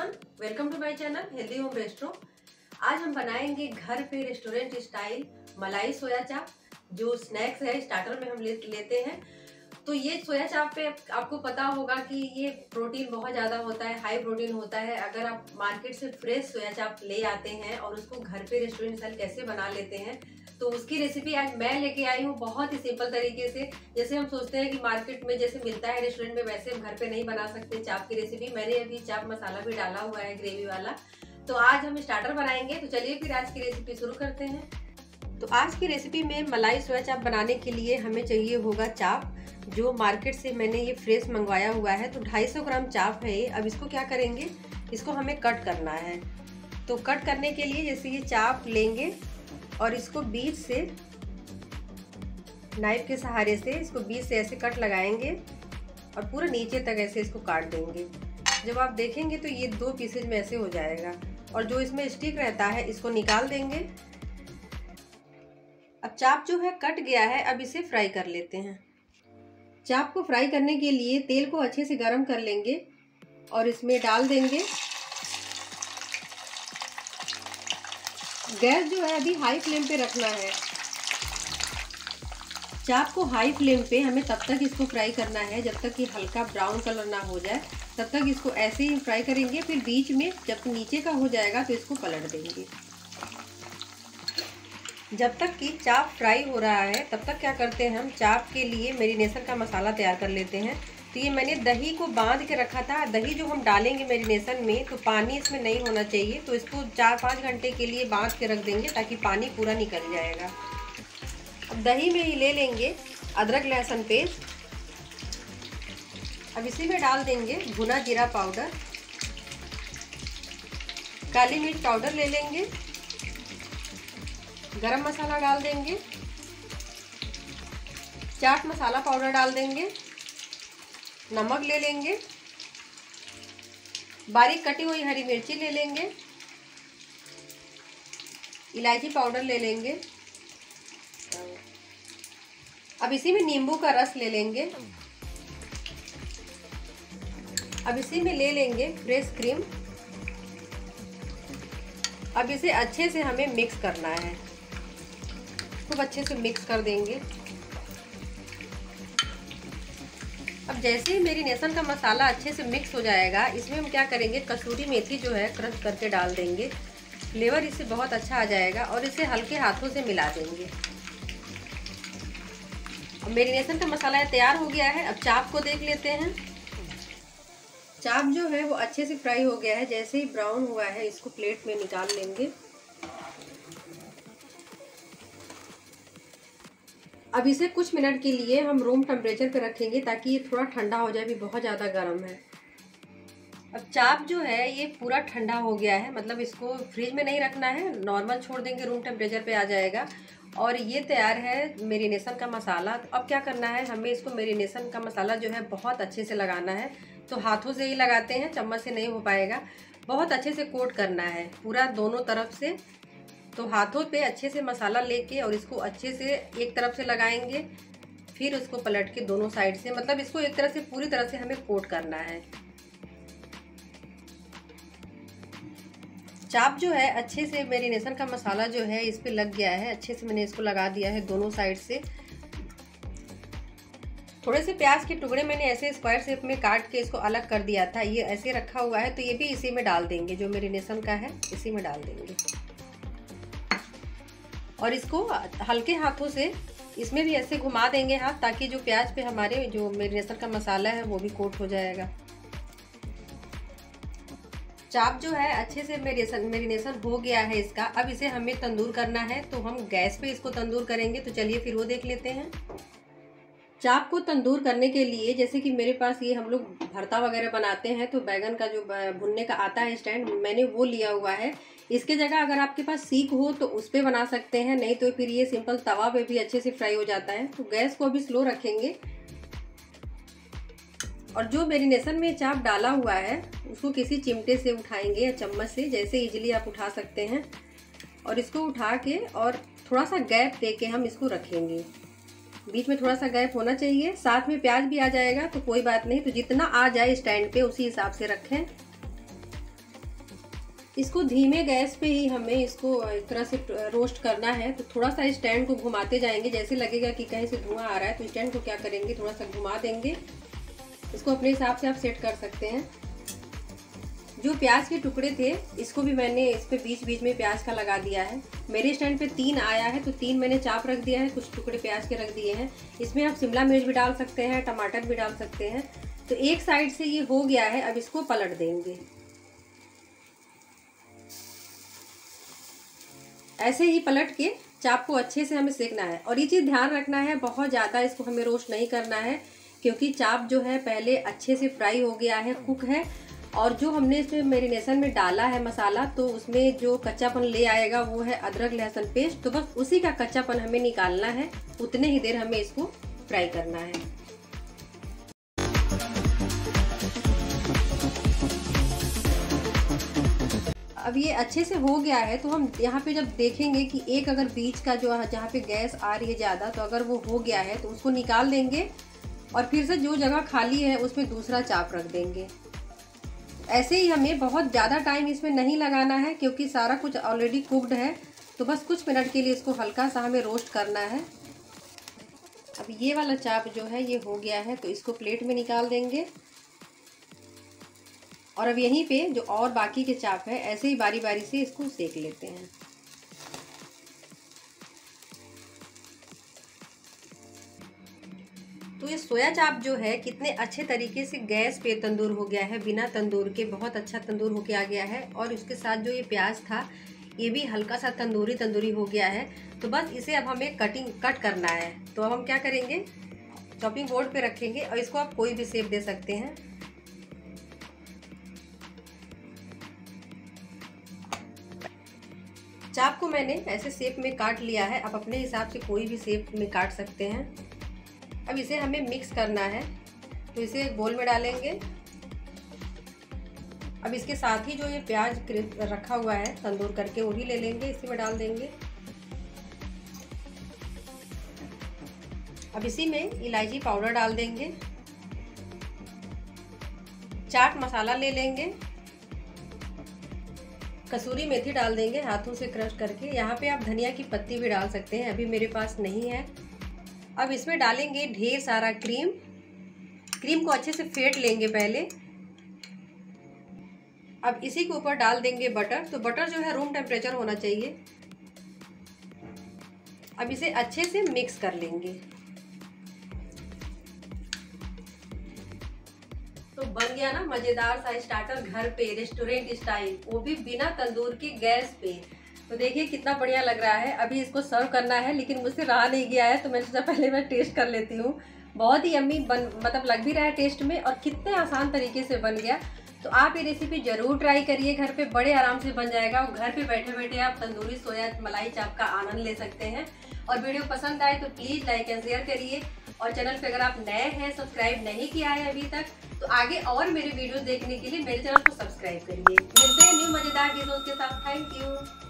Everyone, welcome to my channel healthy home restro. आज हम बनाएंगे घर पे रेस्टोरेंट स्टाइल मलाई सोया चाप, जो स्नैक्स है स्टार्टर में हम लेते हैं। तो ये सोया चाप पे आपको पता होगा कि ये प्रोटीन बहुत ज़्यादा होता है, हाई प्रोटीन होता है। अगर आप मार्केट से फ्रेश सोया चाप ले आते हैं और उसको घर पे रेस्टोरेंट स्टाइल कैसे बना लेते हैं, तो उसकी रेसिपी आज मैं लेके आई हूँ बहुत ही सिंपल तरीके से। जैसे हम सोचते हैं कि मार्केट में जैसे मिलता है रेस्टोरेंट में, वैसे हम घर पे नहीं बना सकते चाप की रेसिपी। मैंने अभी चाप मसाला भी डाला हुआ है, ग्रेवी वाला। तो आज हम स्टार्टर बनाएंगे, तो चलिए फिर आज की रेसिपी शुरू करते हैं। तो आज की रेसिपी में मलाई सोया चाप बनाने के लिए हमें चाहिए होगा चाप, जो मार्केट से मैंने ये फ्रेश मंगवाया हुआ है। तो 250 ग्राम चाप है ये। अब इसको क्या करेंगे, इसको हमें कट करना है। तो कट करने के लिए जैसे ये चाप लेंगे और इसको बीच से नाइफ के सहारे से इसको बीच से ऐसे कट लगाएंगे और पूरा नीचे तक ऐसे इसको काट देंगे। जब आप देखेंगे तो ये दो पीसेज में ऐसे हो जाएगा और जो इसमें स्टिक रहता है इसको निकाल देंगे। अब चाप जो है कट गया है, अब इसे फ्राई कर लेते हैं। चाप को फ्राई करने के लिए तेल को अच्छे से गर्म कर लेंगे और इसमें डाल देंगे। गैस जो है अभी हाई फ्लेम पे रखना है। चाप को हाई फ्लेम पे हमें तब तक इसको फ्राई करना है जब तक ये हल्का ब्राउन कलर ना हो जाए, तब तक इसको ऐसे ही फ्राई करेंगे। फिर बीच में जब नीचे का हो जाएगा तो इसको पलट देंगे। जब तक कि चाप फ्राई हो रहा है तब तक क्या करते हैं, हम चाप के लिए मैरिनेशन का मसाला तैयार कर लेते हैं। तो ये मैंने दही को बांध के रखा था। दही जो हम डालेंगे मैरिनेशन में तो पानी इसमें नहीं होना चाहिए, तो इसको 4-5 घंटे के लिए बांध के रख देंगे ताकि पानी पूरा निकल जाएगा। अब दही में ही ले लेंगे अदरक लहसुन पेस्ट। अब इसी में डाल देंगे भुना जीरा पाउडर, काली मिर्च पाउडर ले लेंगे, गरम मसाला डाल देंगे, चाट मसाला पाउडर डाल देंगे, नमक ले लेंगे, बारीक कटी हुई हरी मिर्ची ले लेंगे, इलायची पाउडर ले लेंगे। अब इसी में नींबू का रस ले लेंगे। अब इसी में ले लेंगे फ्रेश क्रीम। अब इसे अच्छे से हमें मिक्स करना है, खूब अच्छे से मिक्स कर देंगे। अब जैसे ही मैरिनेशन का मसाला अच्छे से मिक्स हो जाएगा, इसमें हम क्या करेंगे, कसूरी मेथी जो है क्रश करके डाल देंगे। फ्लेवर इससे बहुत अच्छा आ जाएगा और इसे हल्के हाथों से मिला देंगे। अब मैरिनेशन का मसाला तैयार हो गया है। अब चाप को देख लेते हैं। चाप जो है वो अच्छे से फ्राई हो गया है। जैसे ही ब्राउन हुआ है इसको प्लेट में निकाल लेंगे। अब इसे कुछ मिनट के लिए हम रूम टेम्परेचर पर रखेंगे ताकि ये थोड़ा ठंडा हो जाए, भी बहुत ज़्यादा गर्म है। अब चाप जो है ये पूरा ठंडा हो गया है, मतलब इसको फ्रिज में नहीं रखना है, नॉर्मल छोड़ देंगे, रूम टेम्परेचर पे आ जाएगा। और ये तैयार है मैरिनेशन का मसाला। तो अब क्या करना है, हमें इसको मैरिनेशन का मसाला जो है बहुत अच्छे से लगाना है। तो हाथों से ही लगाते हैं, चम्मच से नहीं हो पाएगा। बहुत अच्छे से कोट करना है पूरा दोनों तरफ से। तो हाथों पे अच्छे से मसाला लेके और इसको अच्छे से एक तरफ से लगाएंगे, फिर उसको पलट के दोनों साइड से, मतलब इसको एक तरह से पूरी तरह से हमें कोट करना है। चाप जो है अच्छे से मैरिनेशन का मसाला जो है इस पे लग गया है, अच्छे से मैंने इसको लगा दिया है दोनों साइड से। थोड़े से प्याज के टुकड़े मैंने ऐसे स्क्वायर शेप में काट के इसको अलग कर दिया था, ये ऐसे रखा हुआ है। तो ये भी इसी में डाल देंगे, जो मैरिनेशन का है इसी में डाल देंगे और इसको हल्के हाथों से इसमें भी ऐसे घुमा देंगे हाथ, ताकि जो प्याज पे हमारे जो मैरिनेशन का मसाला है वो भी कोट हो जाएगा। चाप जो है अच्छे से मैरिनेशन हो गया है इसका। अब इसे हमें तंदूर करना है, तो हम गैस पे इसको तंदूर करेंगे। तो चलिए फिर वो देख लेते हैं। चाप को तंदूर करने के लिए जैसे कि मेरे पास ये हम लोग भरता वगैरह बनाते हैं, तो बैगन का जो भुनने का आता है स्टैंड, मैंने वो लिया हुआ है। इसके जगह अगर आपके पास सीख हो तो उस पे बना सकते हैं, नहीं तो फिर ये सिंपल तवा पे भी अच्छे से फ्राई हो जाता है। तो गैस को अभी स्लो रखेंगे और जो मैरिनेशन में चाप डाला हुआ है उसको किसी चिमटे से उठाएंगे या चम्मच से, जैसे इजीली आप उठा सकते हैं। और इसको उठा के और थोड़ा सा गैप दे के हम इसको रखेंगे, बीच में थोड़ा सा गैप होना चाहिए। साथ में प्याज भी आ जाएगा तो कोई बात नहीं, तो जितना आ जाए स्टैंड पे उसी हिसाब से रखें। इसको धीमे गैस पे ही हमें इसको इस तरह से रोस्ट करना है। तो थोड़ा सा स्टैंड को घुमाते जाएंगे, जैसे लगेगा कि कहीं से धुआं आ रहा है तो स्टैंड को क्या करेंगे, थोड़ा सा घुमा देंगे। इसको अपने हिसाब से आप सेट कर सकते हैं। जो प्याज के टुकड़े थे इसको भी मैंने इस पर बीच बीच में प्याज का लगा दिया है। मेरे स्टैंड पे 3 आया है तो 3 मैंने चाप रख दिया है, कुछ टुकड़े प्याज के रख दिए हैं। इसमें आप शिमला मिर्च भी डाल सकते हैं, टमाटर भी डाल सकते हैं। तो एक साइड से ये हो गया है, अब इसको पलट देंगे। ऐसे ही पलट के चाप को अच्छे से हमें सेकना है। और ये चीज़ ध्यान रखना है, बहुत ज़्यादा इसको हमें रोस्ट नहीं करना है, क्योंकि चाप जो है पहले अच्छे से फ्राई हो गया है, कुक है। और जो हमने इसमें मैरिनेशन में डाला है मसाला, तो उसमें जो कच्चापन ले आएगा वो है अदरक लहसुन पेस्ट। तो बस उसी का कच्चापन हमें निकालना है, उतने ही देर हमें इसको फ्राई करना है। अब ये अच्छे से हो गया है, तो हम यहाँ पे जब देखेंगे कि एक अगर बीच का जो जहाँ पे गैस आ रही है ज़्यादा, तो अगर वो हो गया है तो उसको निकाल देंगे और फिर से जो जगह खाली है उसमें दूसरा चाप रख देंगे। ऐसे ही हमें बहुत ज़्यादा टाइम इसमें नहीं लगाना है, क्योंकि सारा कुछ ऑलरेडी कुक्ड है। तो बस कुछ मिनट के लिए इसको हल्का सा हमें रोस्ट करना है। अब ये वाला चाप जो है ये हो गया है, तो इसको प्लेट में निकाल देंगे। और अब यहीं पे जो और बाकी के चाप है ऐसे ही बारी बारी से इसको सेक लेते हैं। तो ये सोया चाप जो है कितने अच्छे तरीके से गैस पे तंदूर हो गया है, बिना तंदूर के बहुत अच्छा तंदूर होके आ गया है। और उसके साथ जो ये प्याज था ये भी हल्का सा तंदूरी हो गया है। तो बस इसे अब हमें कट करना है। तो अब हम क्या करेंगे, चॉपिंग बोर्ड पे रखेंगे और इसको आप कोई भी शेप दे सकते हैं। चाप को मैंने ऐसे शेप में काट लिया है, आप अपने हिसाब से कोई भी शेप में काट सकते हैं। अब इसे हमें मिक्स करना है, तो इसे एक बोल में डालेंगे। अब इसके साथ ही जो ये प्याज रखा हुआ है तंदूर करके वही ले लेंगे, इसी में डाल देंगे। अब इसी में इलायची पाउडर डाल देंगे, चाट मसाला ले लेंगे, कसूरी मेथी डाल देंगे हाथों से क्रश करके। यहाँ पे आप धनिया की पत्ती भी डाल सकते हैं, अभी मेरे पास नहीं है। अब इसमें डालेंगे ढेर सारा क्रीम। क्रीम को अच्छे से फेंट लेंगे पहले। अब इसी के ऊपर डाल देंगे बटर। तो बटर जो है रूम टेम्परेचर होना चाहिए। अब इसे अच्छे से मिक्स कर लेंगे। तो बन गया ना मज़ेदार सा स्टार्टर घर पे रेस्टोरेंट स्टाइल, वो भी बिना तंदूर के गैस पे। तो देखिए कितना बढ़िया लग रहा है। अभी इसको सर्व करना है, लेकिन मुझसे रहा नहीं गया है, तो मैंने सोचा पहले मैं टेस्ट कर लेती हूँ। बहुत ही यम्मी मतलब लग भी रहा है टेस्ट में, और कितने आसान तरीके से बन गया। तो आप ये रेसिपी ज़रूर ट्राई करिए, घर पे बड़े आराम से बन जाएगा। और घर पे बैठे बैठे आप तंदूरी सोया मलाई चाप का आनंद ले सकते हैं। और वीडियो पसंद आए तो प्लीज़ लाइक एंड शेयर करिए। और चैनल पे अगर आप नए हैं, सब्सक्राइब नहीं किया है अभी तक, तो आगे और मेरे वीडियोस देखने के लिए मेरे चैनल को सब्सक्राइब करिए। मिलते हैं न्यू मज़ेदार वीडियोस के साथ। Thank you.